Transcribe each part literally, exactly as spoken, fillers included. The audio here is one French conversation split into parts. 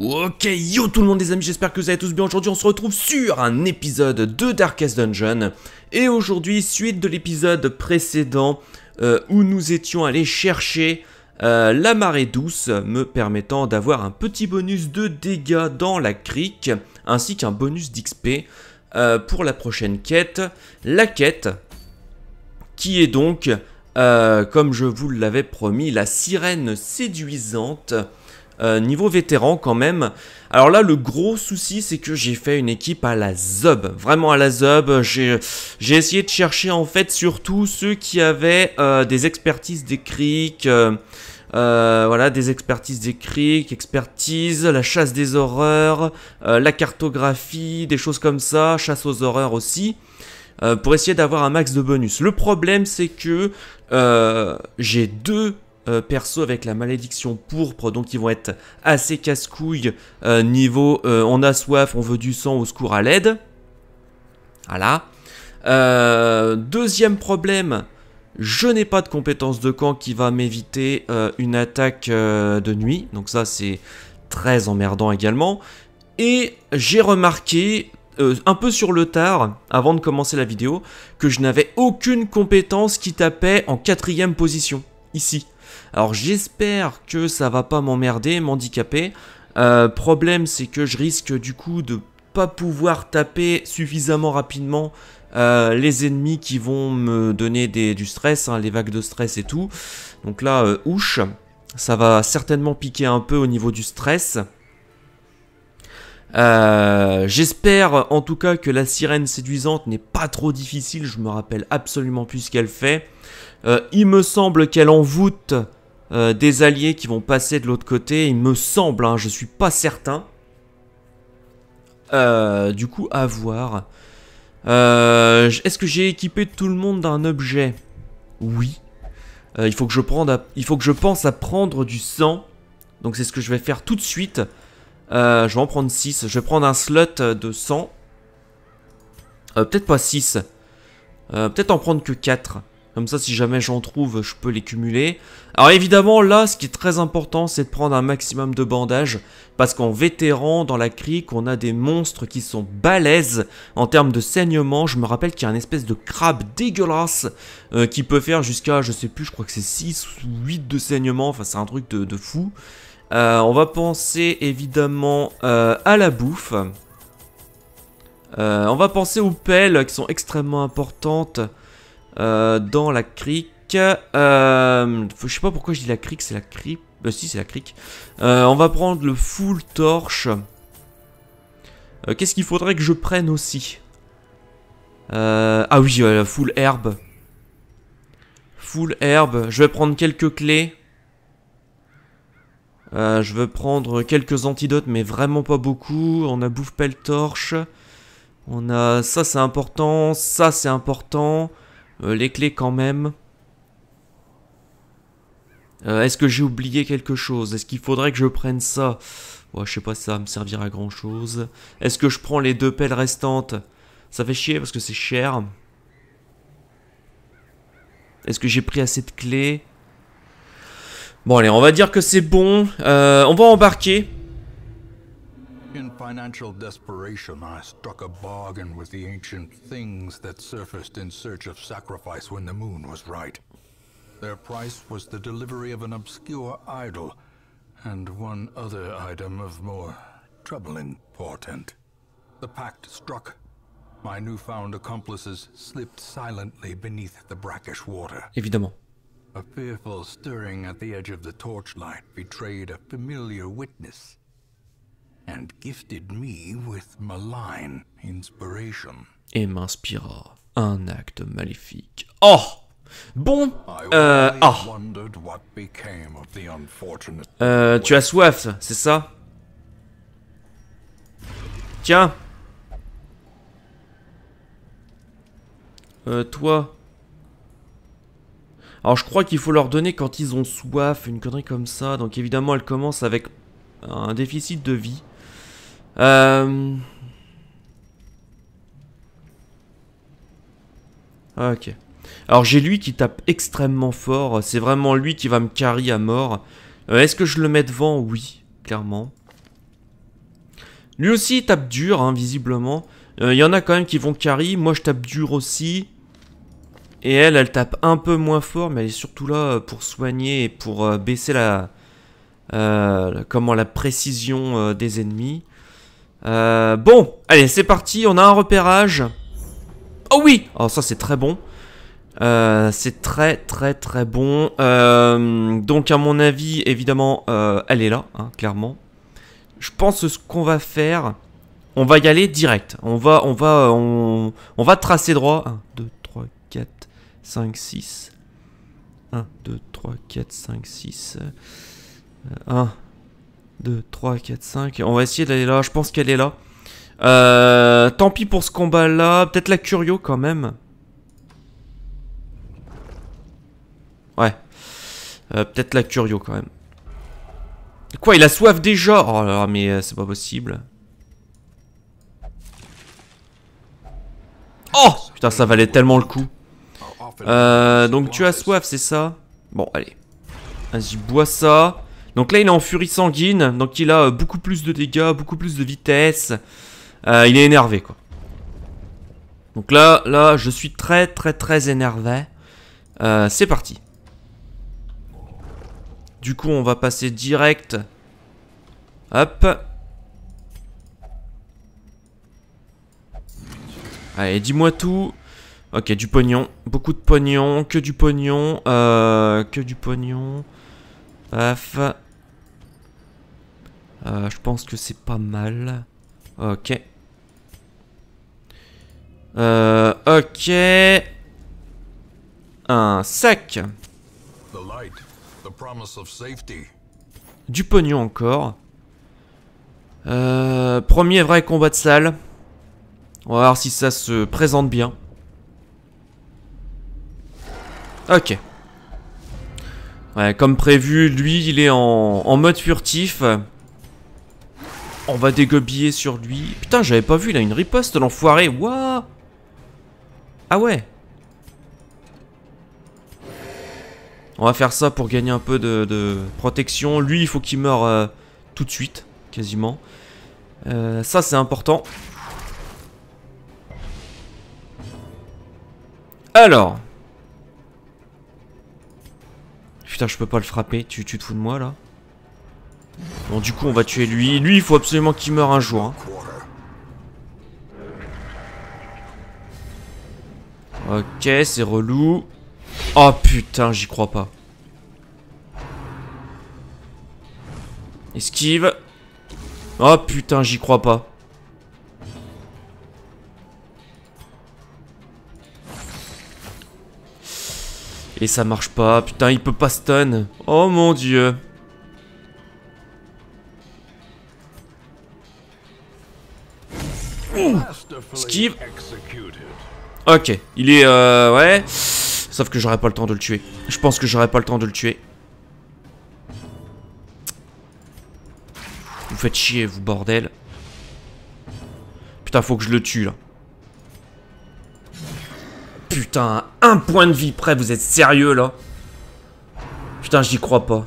Ok yo tout le monde les amis, j'espère que vous allez tous bien. Aujourd'hui on se retrouve sur un épisode de Darkest Dungeon. Et aujourd'hui, suite de l'épisode précédent euh, où nous étions allés chercher euh, la marée douce, me permettant d'avoir un petit bonus de dégâts dans la crique, ainsi qu'un bonus d'X P euh, pour la prochaine quête. La quête qui est donc, euh, comme je vous l'avais promis, la sirène séduisante. Euh, niveau vétéran quand même. Alors là le gros souci c'est que j'ai fait une équipe à la zob. Vraiment à la zob. J'ai essayé de chercher en fait surtout ceux qui avaient euh, des expertises des criques. Euh, euh, voilà des expertises des criques. Expertise, la chasse des horreurs. Euh, la cartographie, des choses comme ça. Chasse aux horreurs aussi. Euh, pour essayer d'avoir un max de bonus. Le problème c'est que euh, j'ai deux... Euh, perso avec la malédiction pourpre, donc ils vont être assez casse-couilles euh, niveau euh, on a soif, on veut du sang, au secours, à l'aide. Voilà. Euh, deuxième problème, je n'ai pas de compétence de camp qui va m'éviter euh, une attaque euh, de nuit, donc ça c'est très emmerdant également. Et j'ai remarqué euh, un peu sur le tard, avant de commencer la vidéo, que je n'avais aucune compétence qui tapait en quatrième position, ici. Alors j'espère que ça va pas m'emmerder, m'handicaper. Euh, problème c'est que je risque du coup de pas pouvoir taper suffisamment rapidement euh, les ennemis qui vont me donner des, du stress, hein, les vagues de stress et tout. Donc là, euh, ouche, ça va certainement piquer un peu au niveau du stress. Euh, j'espère en tout cas que la sirène séduisante n'est pas trop difficile, je me rappelle absolument plus ce qu'elle fait. Euh, il me semble qu'elle envoûte euh, des alliés qui vont passer de l'autre côté, il me semble, hein, je suis pas certain. Euh, du coup, à voir. Euh, Est-ce que j'ai équipé tout le monde d'un objet? Oui. Euh, il faut que je prenne à... il faut que je pense à prendre du sang, donc c'est ce que je vais faire tout de suite. Euh, je vais en prendre six. Je vais prendre un slot de cent. Euh, peut-être pas six. Euh, peut-être en prendre que quatre. Comme ça, si jamais j'en trouve, je peux les cumuler. Alors évidemment, là, ce qui est très important, c'est de prendre un maximum de bandages. Parce qu'en vétéran, dans la crique, on a des monstres qui sont balèzes en termes de saignement. Je me rappelle qu'il y a une espèce de crabe dégueulasse euh, qui peut faire jusqu'à, je sais plus, je crois que c'est six ou huit de saignement. Enfin, c'est un truc de, de fou. Euh, on va penser évidemment euh, à la bouffe. Euh, on va penser aux pelles qui sont extrêmement importantes euh, dans la crique. Euh, je sais pas pourquoi je dis la crique, c'est la crique. Euh, si, c'est la crique. Euh, on va prendre le full torche. Euh, Qu'est-ce qu'il faudrait que je prenne aussi euh, Ah oui, euh, full herbe. Full herbe. Je vais prendre quelques clés. Euh, je veux prendre quelques antidotes, mais vraiment pas beaucoup. On a bouffe, pelle, torche. On a... Ça, c'est important. Ça, c'est important. Euh, les clés, quand même. Euh, Est-ce que j'ai oublié quelque chose? Est-ce qu'il faudrait que je prenne ça? Ouais, je sais pas, ça va me servir à grand-chose. Est-ce que je prends les deux pelles restantes? Ça fait chier, parce que c'est cher. Est-ce que j'ai pris assez de clés? Bon allez, on va dire que c'est bon, euh, on va embarquer. In financial desperation, I struck a bargain with the ancient things that surfaced in search of sacrifice when the moon was right. Their price was the delivery of an obscure idol and one other item of more troubling portent. The pact struck. My newfound accomplices slipped silently beneath the brackish water. Évidemment. A fearful stirring at the edge of the torchlight betrayed a familiar witness and gifted me with malign inspiration. Et m'inspira un acte maléfique. Oh! Bon, euh, oh. Euh, tu as soif, c'est ça? Tiens. Euh, toi... Alors je crois qu'il faut leur donner quand ils ont soif, une connerie comme ça. Donc évidemment elle commence avec un déficit de vie. Euh... Ok. Alors j'ai lui qui tape extrêmement fort. C'est vraiment lui qui va me carry à mort. Euh, Est-ce que je le mets devant? Oui, clairement. Lui aussi il tape dur, hein, visiblement. Il euh, y en a quand même qui vont carry. Moi je tape dur aussi. Et elle, elle tape un peu moins fort, mais elle est surtout là pour soigner et pour euh, baisser la, euh, la, comment, la précision euh, des ennemis. Euh, bon, allez, c'est parti, on a un repérage. Oh oui! Alors ça, c'est très bon. Euh, c'est très, très, très bon. Euh, donc, à mon avis, évidemment, euh, elle est là, hein, clairement. Je pense que ce qu'on va faire, on va y aller direct. On va, on va, on, on va tracer droit. un, deux, trois, quatre, cinq, six. un, deux, trois, quatre, cinq, six. un, deux, trois, quatre, cinq. On va essayer d'aller là. Je pense qu'elle est là. Euh, tant pis pour ce combat-là. Peut-être la Curio quand même. Ouais. Euh, Peut-être la Curio quand même. Quoi, il a soif déjà? Oh là là, mais c'est pas possible. Oh! Putain, ça valait tellement le coup. Euh, donc tu as soif, c'est ça? Bon, allez. Vas-y, bois ça. Donc là, il est en furie sanguine. Donc il a beaucoup plus de dégâts, beaucoup plus de vitesse. Euh, il est énervé, quoi. Donc là, là, je suis très, très, très énervé. Euh, c'est parti. Du coup, on va passer direct. Hop. Allez, dis-moi tout. Ok, du pognon. Beaucoup de pognon. Que du pognon. Euh, que du pognon. Paf. Euh, je pense que c'est pas mal. Ok. Euh, ok. Un sac. Du pognon encore. Euh, premier vrai combat de salle. On va voir si ça se présente bien. Ok. Ouais, comme prévu, lui, il est en, en mode furtif. On va dégobiller sur lui. Putain, j'avais pas vu, il a une riposte, l'enfoiré. Wouah! Ah ouais. On va faire ça pour gagner un peu de, de protection. Lui, il faut qu'il meure euh, tout de suite, quasiment. Euh, ça, c'est important. Alors... Putain, je peux pas le frapper, tu, tu te fous de moi là. Bon, du coup, on va tuer lui. Lui, il faut absolument qu'il meure un jour. Hein. Ok, c'est relou. Oh putain, j'y crois pas. Esquive. Oh putain, j'y crois pas. Et ça marche pas, putain, il peut pas stun. Oh mon dieu. Ouh. Esquive. Ok, il est... Euh, ouais. Sauf que j'aurais pas le temps de le tuer. Je pense que j'aurais pas le temps de le tuer. Vous faites chier, vous bordel. Putain, faut que je le tue là. Putain, un point de vie près, vous êtes sérieux là? Putain, j'y crois pas.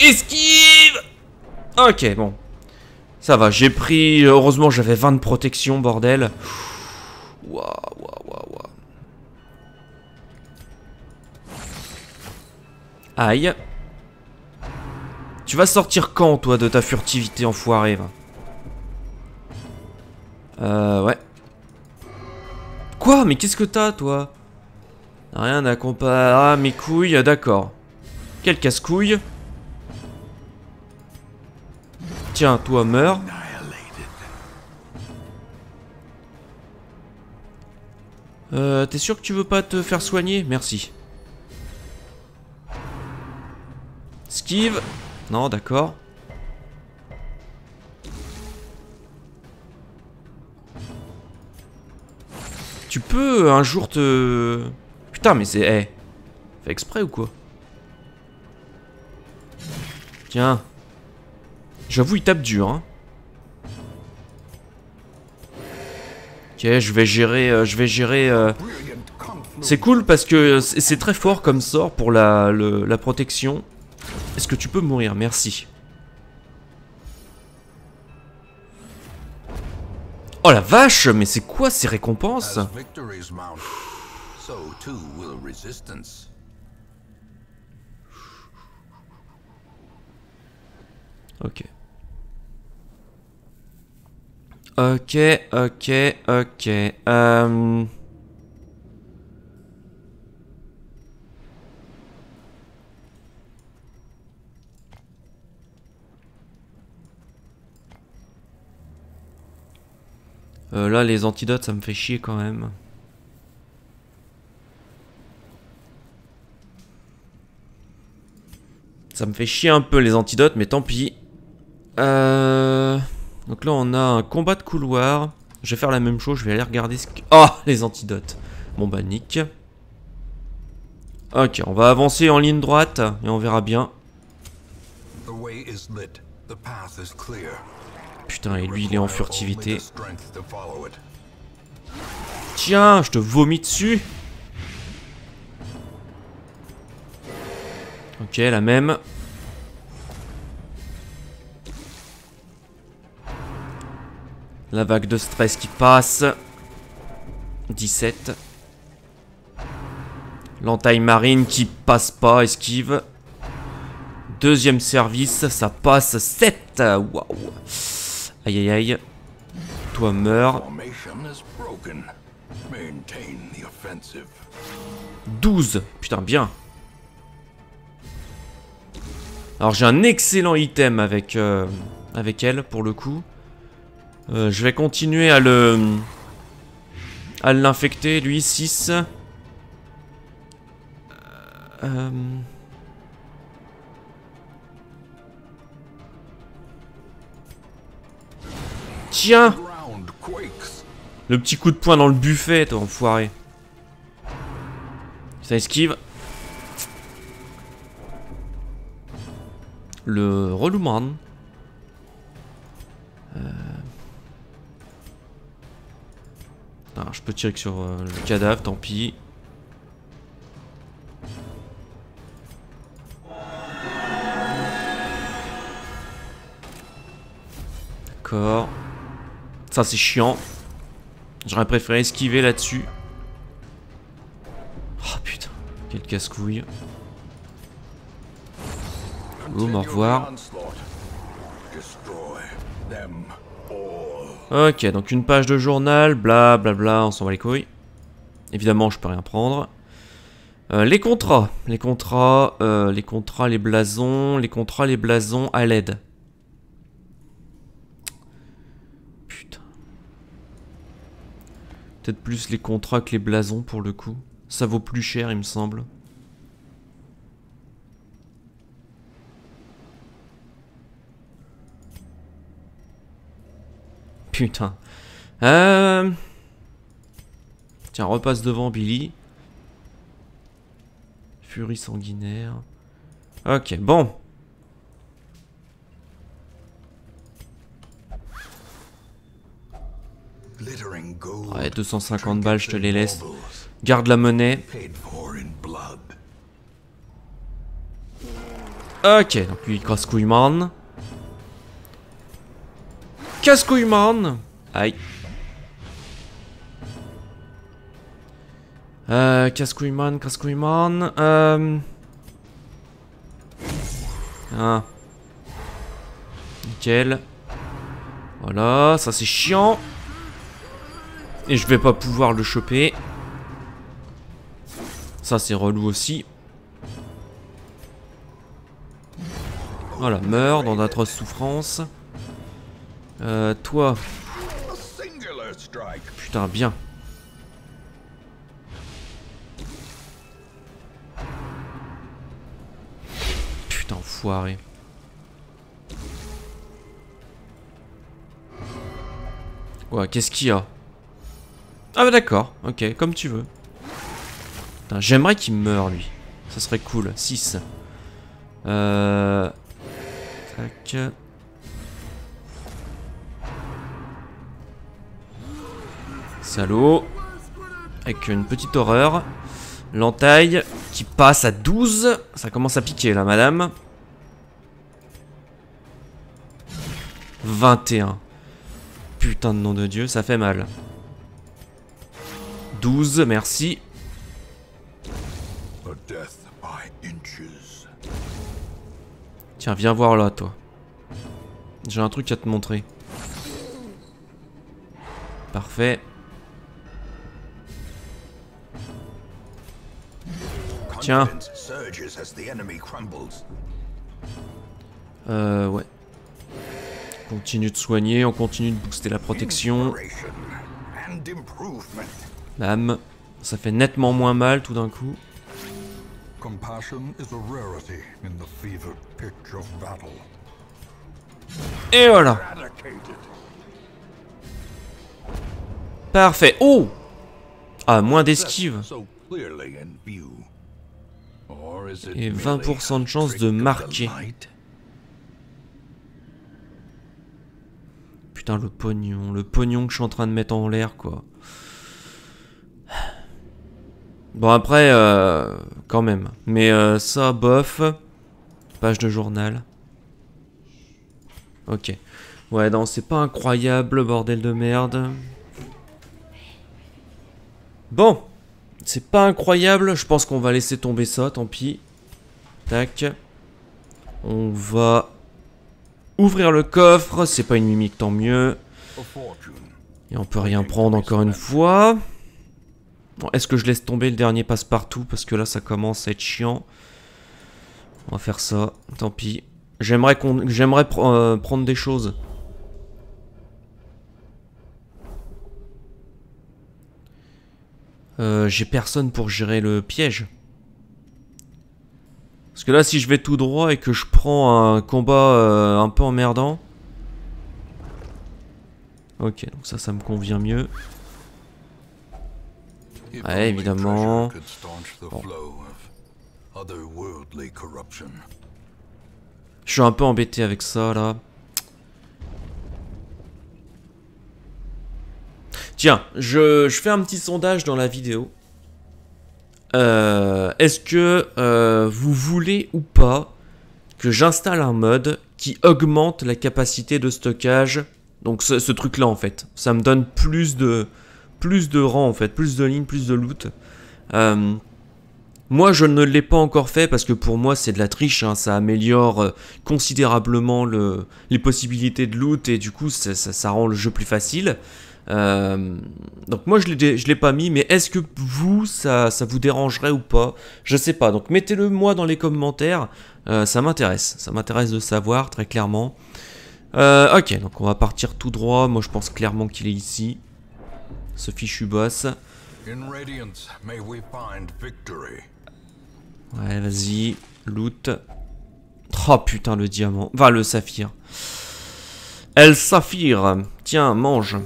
Esquive! Ok, bon. Ça va, j'ai pris. Heureusement, j'avais vingt de protection, bordel. Waouh, waouh, waouh, waouh. Aïe. Tu vas sortir quand, toi, de ta furtivité enfoirée là? Euh, ouais. Quoi? Mais qu'est-ce que t'as, toi? Rien à comparer à mes couilles, d'accord. Quel casse-couille. Tiens, toi, meurs. Euh, t'es sûr que tu veux pas te faire soigner? Merci. Esquive. Non, d'accord. Tu peux un jour te... Putain, mais c'est... Hey. Fait exprès ou quoi? Tiens. J'avoue, il tape dur, hein. Ok, je vais gérer... Euh, je vais gérer... Euh... C'est cool parce que c'est très fort comme sort pour la, le, la protection. Est-ce que tu peux mourir? Merci. Oh la vache, mais c'est quoi ces récompenses? Ok. Ok, ok, ok. Euh... Euh, là, les antidotes, ça me fait chier quand même. Ça me fait chier un peu les antidotes, mais tant pis. Euh... Donc là, on a un combat de couloir. Je vais faire la même chose, je vais aller regarder ce que... Oh, les antidotes. Bon, bah, nick. Ok, on va avancer en ligne droite et on verra bien. Putain, et lui, il est en furtivité. Tiens, je te vomis dessus. Ok, la même. La vague de stress qui passe. dix-sept. L'entaille marine qui passe pas, esquive. Deuxième service, ça passe. sept. Waouh. Aïe aïe aïe. Toi meurs. douze. Putain, bien. Alors j'ai un excellent item avec, euh, avec elle pour le coup. Euh, je vais continuer à le... à l'infecter, lui, six. Euh... Tiens! Le petit coup de poing dans le buffet, toi, enfoiré. Ça esquive. Le relouman. Euh... Alors, je peux tirer que sur euh, le cadavre, tant pis. D'accord. Ça, c'est chiant. J'aurais préféré esquiver là-dessus. Oh putain, quel casse-couille. Boum, au revoir. Ok, donc une page de journal, bla bla bla, on s'en va les couilles. Évidemment, je peux rien prendre. Euh, les contrats, les contrats, euh, les contrats, les blasons, les contrats, les blasons à l'aide. Putain. Peut-être plus les contrats que les blasons pour le coup. Ça vaut plus cher, il me semble. Putain. Euh... Tiens, repasse devant Billy. Furie sanguinaire. Ok, bon. Ouais, deux cent cinquante balles, je te les laisse. Garde la monnaie. Ok, donc lui, casse-couille-man. Casse-couille man. Aïe. Euh, casse-couille man, casse-couille man. Euh... Ah. Nickel. Voilà, ça c'est chiant. Et je vais pas pouvoir le choper. Ça c'est relou aussi. Voilà, meurs dans d'atroces souffrances. Euh, toi. Putain, bien. Putain, enfoiré. Ouais, qu'est-ce qu'il y a? Ah bah d'accord, ok, comme tu veux. Putain, j'aimerais qu'il meure, lui. Ça serait cool, six. Euh... Tac... Salaud. Avec une petite horreur. L'entaille qui passe à douze. Ça commence à piquer là, madame. vingt et un. putain de nom de Dieu, ça fait mal. douze, merci. Tiens, viens voir là, toi. J'ai un truc à te montrer. Parfait. Tiens. Euh, ouais. On continue de soigner, on continue de booster la protection. Bam. Ça fait nettement moins mal tout d'un coup. Et voilà. Parfait. Oh! Ah, moins d'esquive. Et vingt pour cent de chance de marquer. Putain, le pognon. Le pognon que je suis en train de mettre en l'air, quoi. Bon, après, euh, quand même. Mais euh, ça, bof. Page de journal. Ok. Ouais, non, c'est pas incroyable, bordel de merde. Bon. C'est pas incroyable, je pense qu'on va laisser tomber ça, tant pis. Tac. On va ouvrir le coffre, c'est pas une mimique, tant mieux. Et on peut rien prendre encore une fois. Bon, est-ce que je laisse tomber le dernier passe-partout? Parce que là, ça commence à être chiant. On va faire ça, tant pis. J'aimerais qu'on, j'aimerais pr- euh, prendre des choses. Euh, j'ai personne pour gérer le piège. Parce que là, si je vais tout droit et que je prends un combat euh, un peu emmerdant. Ok, donc ça, ça me convient mieux. Ouais, évidemment. Bon. Je suis un peu embêté avec ça, là. Tiens, je, je fais un petit sondage dans la vidéo. Euh, Est-ce que euh, vous voulez ou pas que j'installe un mod qui augmente la capacité de stockage? Donc ce, ce truc-là, en fait. Ça me donne plus de, plus de rangs, en fait. Plus de lignes, plus de loot. Euh, moi, je ne l'ai pas encore fait parce que pour moi, c'est de la triche. Hein, ça améliore considérablement le, les possibilités de loot et du coup, ça, ça, ça rend le jeu plus facile. Euh, donc moi je l'ai pas mis, mais est-ce que vous ça, ça vous dérangerait ou pas? Je sais pas, donc mettez-le moi dans les commentaires, euh, ça m'intéresse, ça m'intéresse de savoir très clairement. euh, Ok, donc on va partir tout droit, moi je pense clairement qu'il est ici, ce fichu boss. Ouais, vas-y, loot. Oh putain, le diamant, enfin le saphir. El saphir, tiens, mange.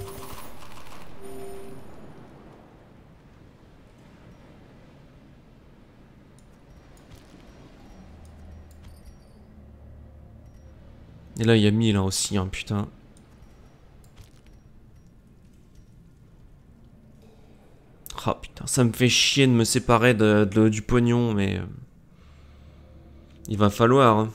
Et là, il y a mille hein, aussi, hein, putain. Ah, oh, putain, ça me fait chier de me séparer de, de, du pognon, mais... il va falloir. Hein.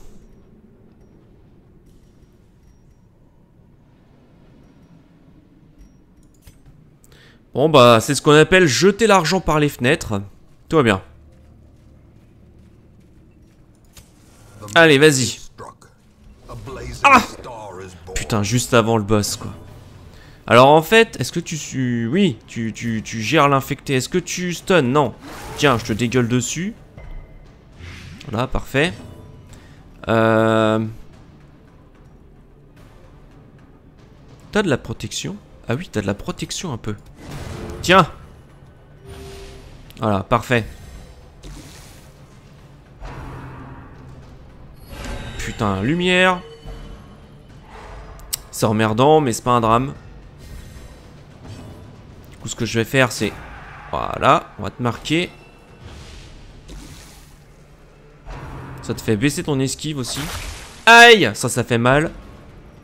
Bon, bah, c'est ce qu'on appelle jeter l'argent par les fenêtres. Tout va bien. Allez, vas-y. Ah! Putain, juste avant le boss, quoi. Alors, en fait, est-ce que tu... oui, tu, tu, tu gères l'infecté. Est-ce que tu stun? Non. Tiens, je te dégueule dessus. Voilà, parfait. Euh... T'as de la protection? Ah oui, t'as de la protection un peu. Tiens! Voilà, parfait. Putain, lumière. C'est emmerdant, mais c'est pas un drame. Du coup, ce que je vais faire, c'est... voilà, on va te marquer. Ça te fait baisser ton esquive aussi. Aïe! Ça, ça fait mal.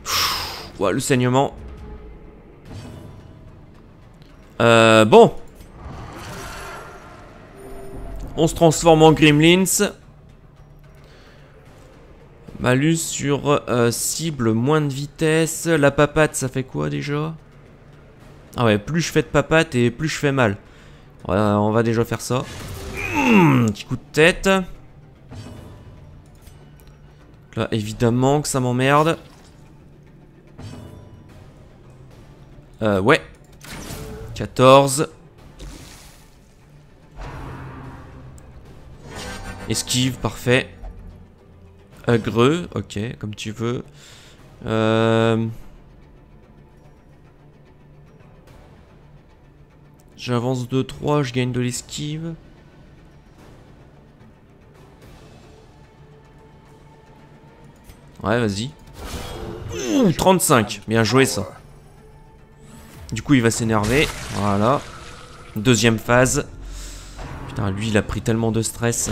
Pfff, ouais, le saignement. Euh, bon. On se transforme en Gremlins. Malus sur euh, cible, moins de vitesse. La papate, ça fait quoi déjà? Ah ouais, plus je fais de papate et plus je fais mal. Ouais, on va déjà faire ça. Mmh, petit coup de tête. Là, évidemment que ça m'emmerde. Euh, ouais. quatorze. Esquive, parfait. Agreux, ok, comme tu veux. Euh... J'avance deux trois, je gagne de l'esquive. Ouais, vas-y. Mmh, trente-cinq, bien joué ça. Du coup, il va s'énerver. Voilà. Deuxième phase. Putain, lui, il a pris tellement de stress.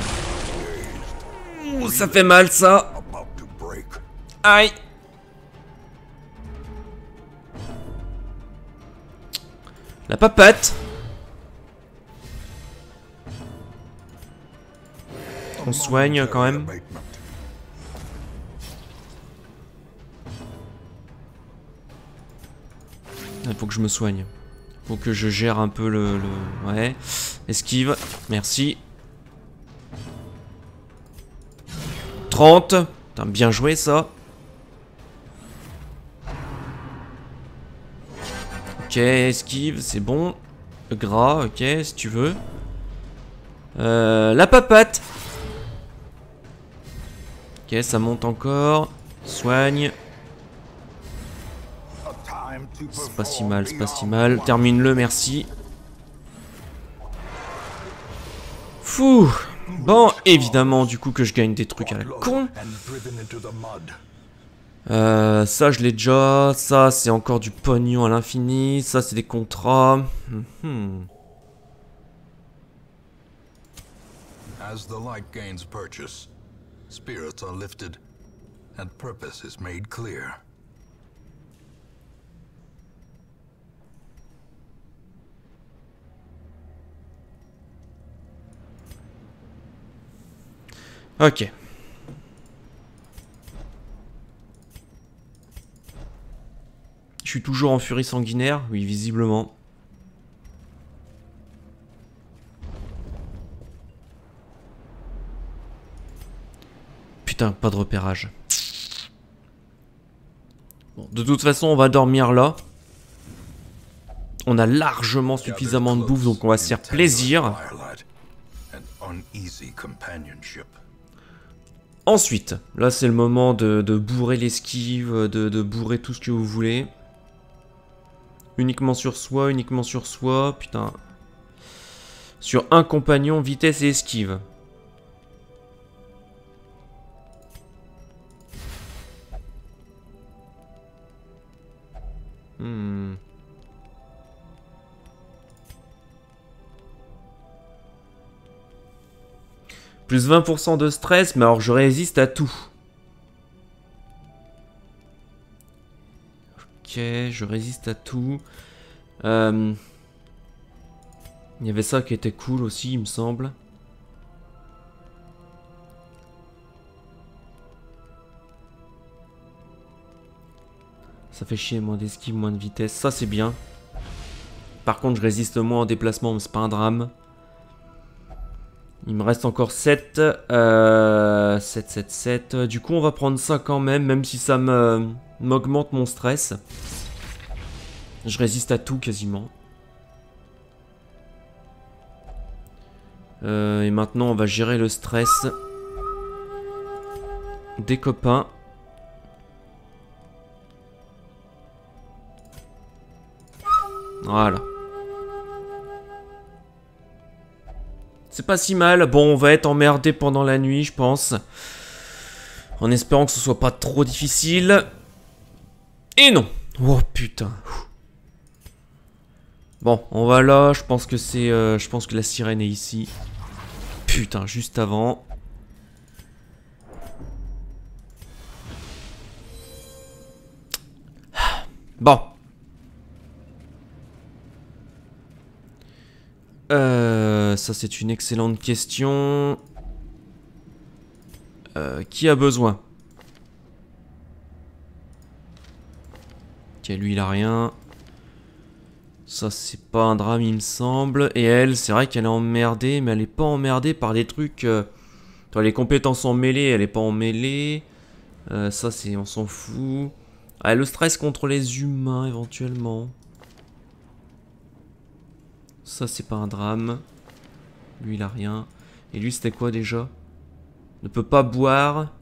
Ouh, ça fait mal ça. Aïe. La papate. On soigne quand même. Il faut que je me soigne. Il faut que je gère un peu le... le... Ouais. Esquive. Merci. trente. Putain, bien joué ça. Ok, esquive, c'est bon. Gras, ok, si tu veux. Euh, la papate. Ok, ça monte encore. Soigne. C'est pas si mal, c'est pas si mal. Termine-le, merci. Fou. Bon, évidemment, du coup, que je gagne des trucs à la con. Euh, ça, je l'ai déjà. Ça, c'est encore du pognon à l'infini. Ça, c'est des contrats. Mm-hmm. As the light gains purchase, spirits are lifted and purpose is made clear. Ok. Je suis toujours en furie sanguinaire, oui, visiblement. Putain, pas de repérage. Bon, de toute façon, on va dormir là. On a largement suffisamment de bouffe, donc on va se faire plaisir. Ensuite, là c'est le moment de, de bourrer l'esquive, de, de bourrer tout ce que vous voulez. Uniquement sur soi, uniquement sur soi, putain. Sur un compagnon, vitesse et esquive. Hmm. Plus vingt pour cent de stress, mais alors je résiste à tout. Ok, je résiste à tout. Euh... Il y avait ça qui était cool aussi, il me semble. Ça fait chier, moins d'esquive, moins de vitesse. Ça, c'est bien. Par contre, je résiste moins en déplacement, mais c'est pas un drame. Il me reste encore sept, euh, sept, sept, sept. Du coup, on va prendre ça quand même, même si ça m'augmente mon stress. Je résiste à tout quasiment. Euh, et maintenant, on va gérer le stress des copains. Voilà. C'est pas si mal. Bon, on va être emmerdé pendant la nuit, je pense. En espérant que ce soit pas trop difficile. Et non. Oh putain. Bon, on va là. Je pense que c'est, euh, je pense que la sirène est ici. Putain, juste avant. Bon. Euh, ça c'est une excellente question. Euh, qui a besoin? Ok, lui il a rien. Ça c'est pas un drame il me semble. Et elle, c'est vrai qu'elle est emmerdée, mais elle est pas emmerdée par des trucs... Euh... Toi, les compétences en mêlée, elle est pas en mêlée. Euh, ça c'est... on s'en fout. Ah, le stress contre les humains éventuellement. Ça c'est pas un drame. Lui il a rien. Et lui c'était quoi déjà? Ne peut pas boire.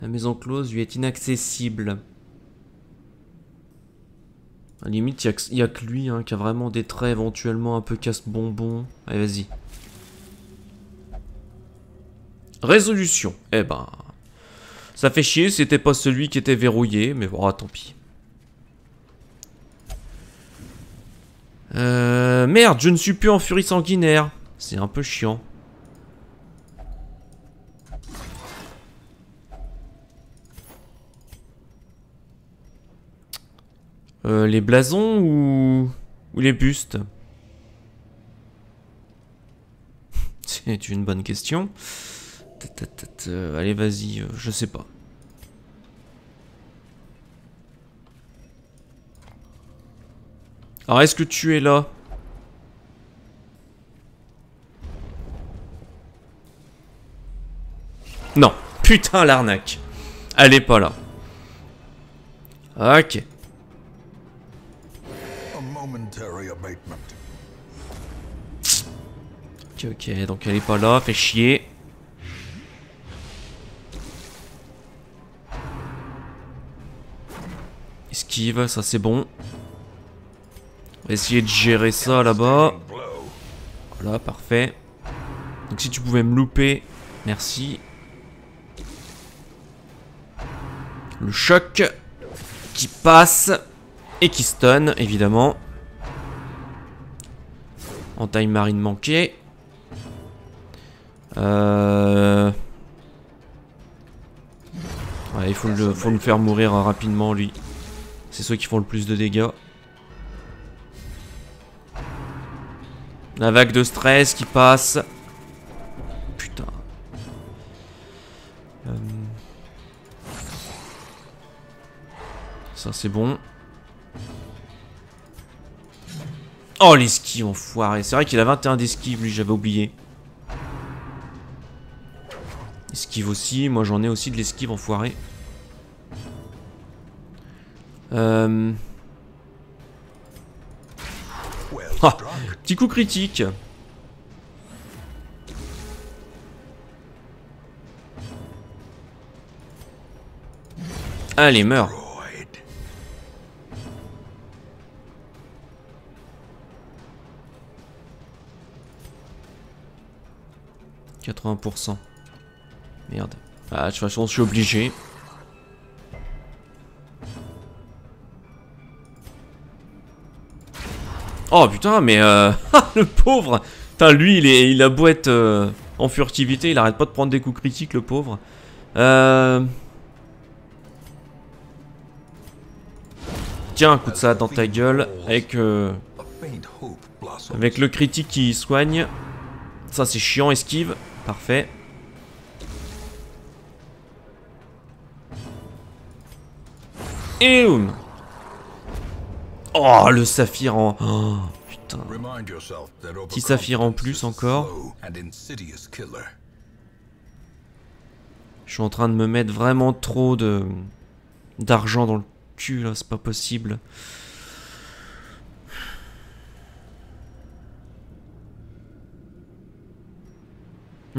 La maison close lui est inaccessible. À la limite, il n'y a, a que lui hein, qui a vraiment des traits éventuellement un peu casse-bonbon. Allez, vas-y. Résolution. Eh ben... Ça fait chier, c'était pas celui qui était verrouillé, mais bon, oh, tant pis. Euh, merde, je ne suis plus en furie sanguinaire. C'est un peu chiant. Euh, les blasons ou, ou les bustes? C'est une bonne question. Euh, allez, vas-y, euh, je sais pas. Alors, est-ce que tu es là? Non, putain, l'arnaque. Elle est pas là. Ok. Ok, ok, donc elle est pas là, fait chier. Esquive, ça c'est bon. On va essayer de gérer ça là-bas. Voilà, parfait. Donc si tu pouvais me louper, merci. Le choc qui passe et qui stun, évidemment. Entaille marine manquée. Euh... Ouais, il faut le, faut le faire mourir rapidement, lui. C'est ceux qui font le plus de dégâts. La vague de stress qui passe. Putain. Euh... Ça, c'est bon. Oh, l'esquive, enfoiré. C'est vrai qu'il a vingt et un d'esquive, lui, j'avais oublié. Esquive aussi. Moi, j'en ai aussi de l'esquive, enfoiré. Euh... Ah, petit coup critique. Allez, meurs. quatre-vingts pour cent. Merde. Ah, de toute façon, je suis obligé. Oh putain, mais euh... le pauvre. Putain, lui, il, est... il a beau être euh... en furtivité, il arrête pas de prendre des coups critiques, le pauvre. Euh... Tiens, un coup de ça dans ta gueule. Avec, euh... Avec le critique qui soigne. Ça, c'est chiant, esquive. Parfait. Et oum. Oh, le saphir en... Oh, putain. Petit saphir en plus encore. Je suis en train de me mettre vraiment trop de... d'argent dans le cul, là. C'est pas possible.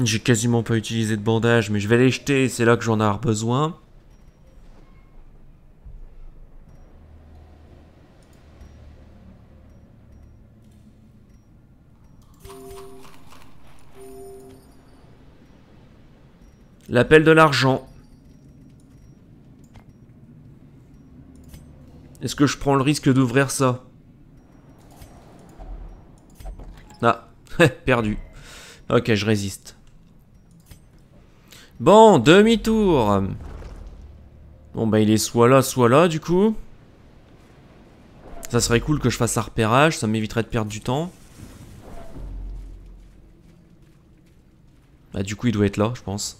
J'ai quasiment pas utilisé de bandage, mais je vais les jeter. C'est là que j'en ai besoin. L'appel de l'argent. Est-ce que je prends le risque d'ouvrir ça? Ah, perdu. Ok, je résiste. Bon, demi-tour. Bon, bah il est soit là, soit là, du coup. Ça serait cool que je fasse un repérage, ça m'éviterait de perdre du temps. Bah du coup, il doit être là, je pense.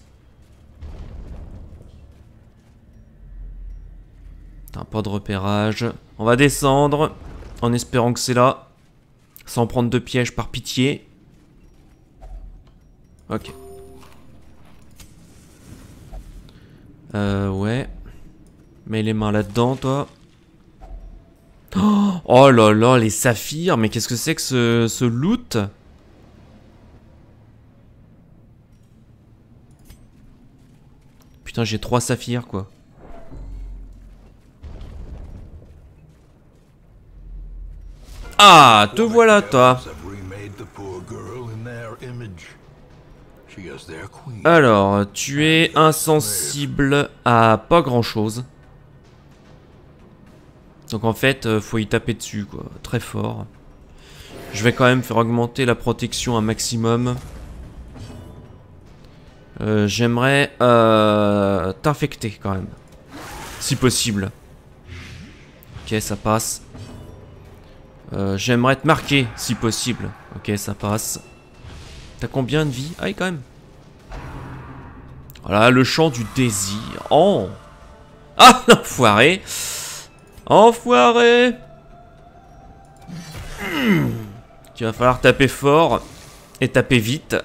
Pas de repérage. On va descendre. en espérant que c'est là. Sans prendre de pièges par pitié. Ok. Euh, ouais. Mets les mains là-dedans, toi. Oh, oh là là, les saphirs. Mais qu'est-ce que c'est que ce, ce loot? Putain, j'ai trois saphirs, quoi. Ah, te voilà, toi. Alors, tu es insensible à pas grand-chose. Donc en fait, faut y taper dessus, quoi. Très fort. Je vais quand même faire augmenter la protection un maximum. Euh, J'aimerais euh, t'infecter quand même. Si possible. Ok, ça passe. Euh, J'aimerais te marquer, si possible. Ok, ça passe. T'as combien de vie? Ah oui, quand même. Voilà, le chant du désir. Oh! Ah, l'enfoiré! Enfoiré! Mmh. Il va falloir taper fort et taper vite.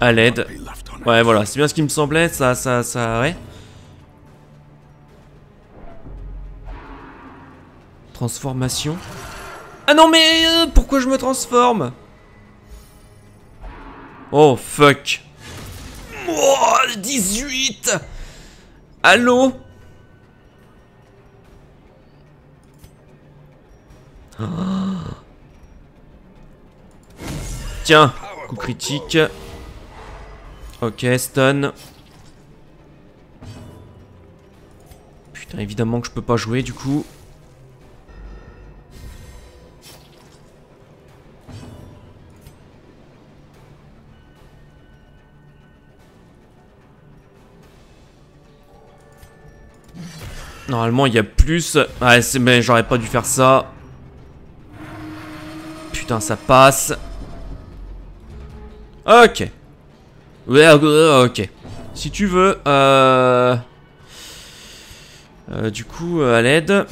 À l'aide. Ouais, voilà, c'est bien ce qui me semblait. Ça, ça, ça, ouais. Transformation. Ah non, mais euh, pourquoi je me transforme? Oh fuck. Oh, dix-huit. Allô? Oh. Tiens, coup critique. Ok, stun. Putain, évidemment que je peux pas jouer du coup. Normalement, il y a plus... Ouais, mais j'aurais pas dû faire ça. Putain, ça passe. Ok. Ouais, ok. Si tu veux... Euh... Euh, du coup, à l'aide.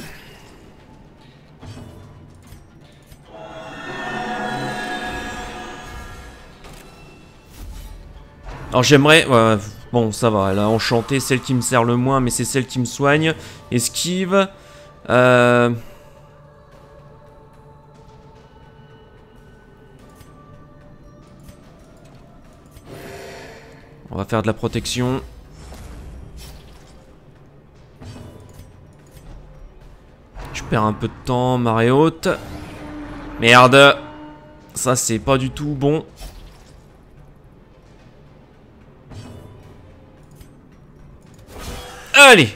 Alors, j'aimerais... Ouais, bon, ça va, elle a enchanté, celle qui me sert le moins, mais c'est celle qui me soigne. Esquive. Euh... On va faire de la protection. Je perds un peu de temps, marée haute. Merde. Ça, c'est pas du tout bon. Allez.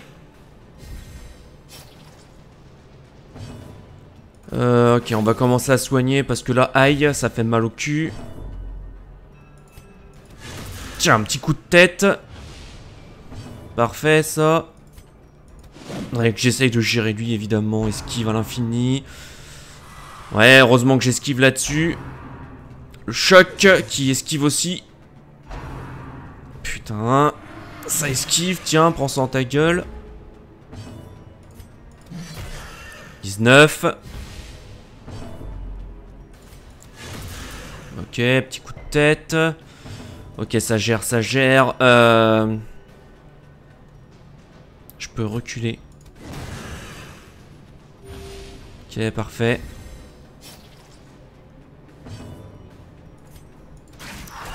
Euh, ok, on va commencer à soigner parce que là, aïe, ça fait mal au cul. Tiens, un petit coup de tête. Parfait, ça. J'essaye de gérer lui, évidemment. Esquive à l'infini. Ouais, heureusement que j'esquive là-dessus. Le choc qui esquive aussi. Putain. Ça esquive, tiens, prends ça en ta gueule. dix-neuf. Ok, petit coup de tête. Ok, ça gère, ça gère. Euh... Je peux reculer. Ok, parfait.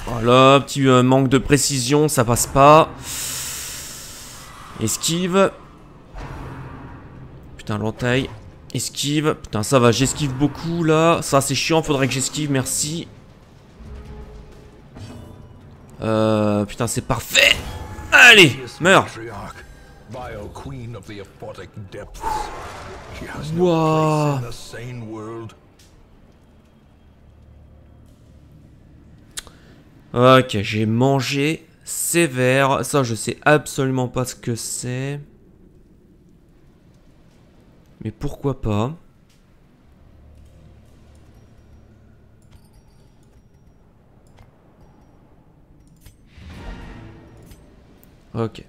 Voilà, petit euh, manque de précision, ça passe pas. Esquive. Putain, l'entaille. Esquive. Putain, ça va, j'esquive beaucoup là. Ça, c'est chiant, faudrait que j'esquive, merci. Euh, putain, c'est parfait. Allez, meurs. Wow. Ok, j'ai mangé sévère. Ça, je sais absolument pas ce que c'est. Mais pourquoi pas? Ok.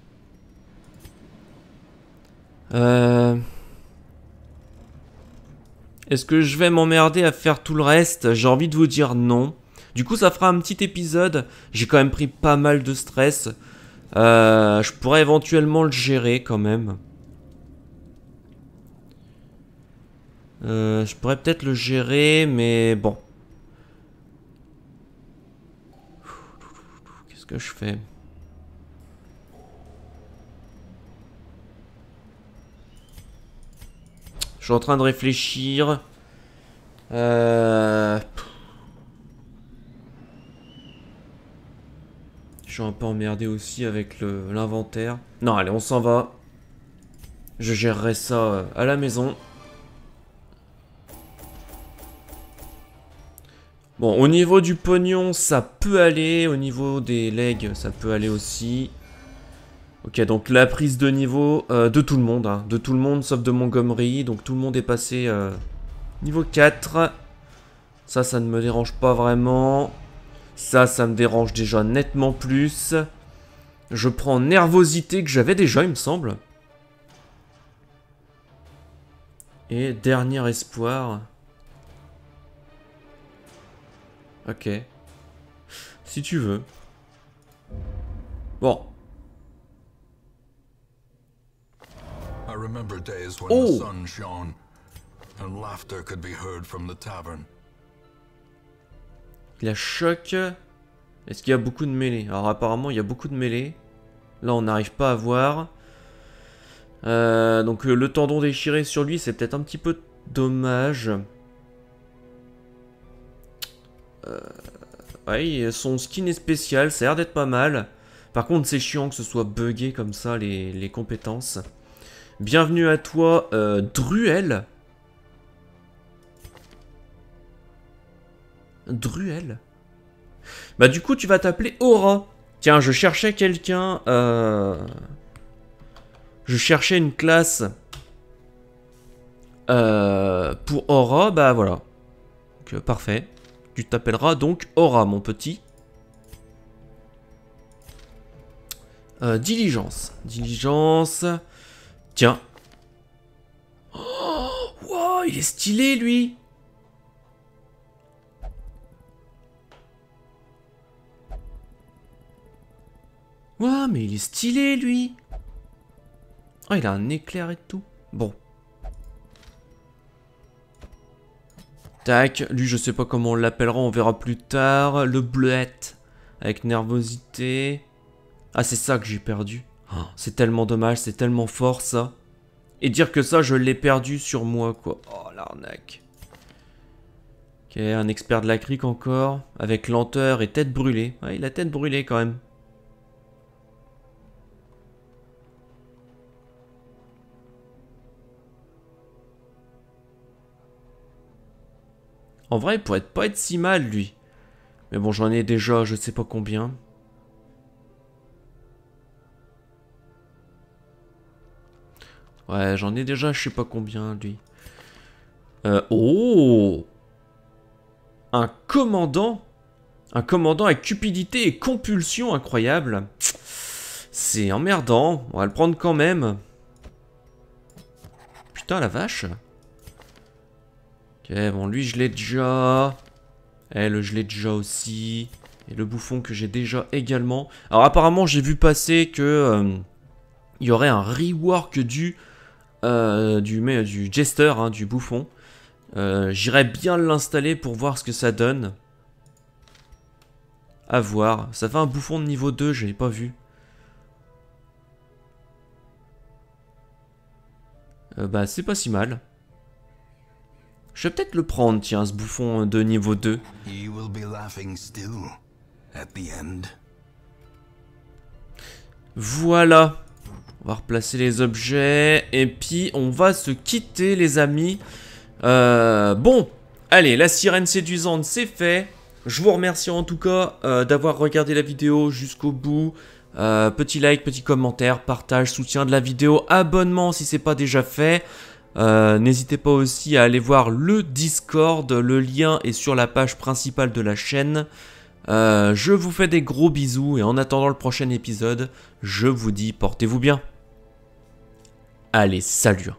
Euh... Est-ce que je vais m'emmerder à faire tout le reste? J'ai envie de vous dire non. Du coup, ça fera un petit épisode. J'ai quand même pris pas mal de stress. Euh, je pourrais éventuellement le gérer quand même. Euh, je pourrais peut-être le gérer, mais bon. Qu'est-ce que je fais? Je suis en train de réfléchir. Euh... Je suis un peu emmerdé aussi avec l'inventaire. Non, allez, on s'en va. Je gérerai ça à la maison. Bon, au niveau du pognon, ça peut aller. Au niveau des legs, ça peut aller aussi. Ok, donc la prise de niveau euh, de tout le monde. Hein, de tout le monde, sauf de Montgomery. Donc tout le monde est passé euh, niveau quatre. Ça, ça ne me dérange pas vraiment. Ça, ça me dérange déjà nettement plus. Je prends nervosité que j'avais déjà, il me semble. Et dernier espoir... Ok. Si tu veux. Bon. I remember days when the sun shone and laughter could be heard from the tavern. Il y a choc. Est-ce qu'il y a beaucoup de mêlées? Alors apparemment il y a beaucoup de mêlées. Là on n'arrive pas à voir. Euh, donc le tendon déchiré sur lui, c'est peut-être un petit peu dommage. Euh, ouais, son skin est spécial, ça a l'air d'être pas mal. Par contre, c'est chiant que ce soit buggé comme ça, les, les compétences. Bienvenue à toi, euh, Druel. Druel. Bah du coup, tu vas t'appeler Aura. Tiens, je cherchais quelqu'un... Euh... Je cherchais une classe... Euh, pour Aura, bah voilà. Donc, parfait. Tu t'appelleras donc Aura, mon petit. Euh, diligence. Diligence. Tiens. Oh, wow, il est stylé, lui. Waouh, mais il est stylé, lui. Oh, il a un éclair et tout. Bon. Tac, lui je sais pas comment on l'appellera, on verra plus tard. Le bleuette, avec nervosité. Ah c'est ça que j'ai perdu. Oh, c'est tellement dommage, c'est tellement fort ça. Et dire que ça je l'ai perdu sur moi quoi. Oh l'arnaque. Ok, un expert de la crique encore. Avec lenteur et tête brûlée. Ouais, il a tête brûlée quand même. En vrai, il pourrait pas être si mal, lui. Mais bon, j'en ai déjà, je sais pas combien. Ouais, j'en ai déjà, je sais pas combien, lui. Euh, oh! Un commandant? Un commandant avec cupidité et compulsion incroyable. C'est emmerdant, on va le prendre quand même. Putain, la vache! Ok, bon, lui, je l'ai déjà. Elle, je l'ai déjà aussi. Et le bouffon que j'ai déjà également. Alors, apparemment, j'ai vu passer que euh, il y aurait un rework du euh, du, mais, du jester, hein, du bouffon. Euh, J'irai bien l'installer pour voir ce que ça donne. À voir. Ça fait un bouffon de niveau deux, je l'ai pas vu. Euh, bah, c'est pas si mal. Je vais peut-être le prendre, tiens, ce bouffon de niveau deux. Voilà. On va replacer les objets. Et puis, on va se quitter, les amis. Euh, bon. Allez, la sirène séduisante, c'est fait. Je vous remercie en tout cas euh, d'avoir regardé la vidéo jusqu'au bout. Euh, petit like, petit commentaire, partage, soutien de la vidéo, abonnement si ce n'est pas déjà fait. Euh, n'hésitez pas aussi à aller voir le Discord, le lien est sur la page principale de la chaîne. Euh, je vous fais des gros bisous et en attendant le prochain épisode, je vous dis portez-vous bien. Allez, salut!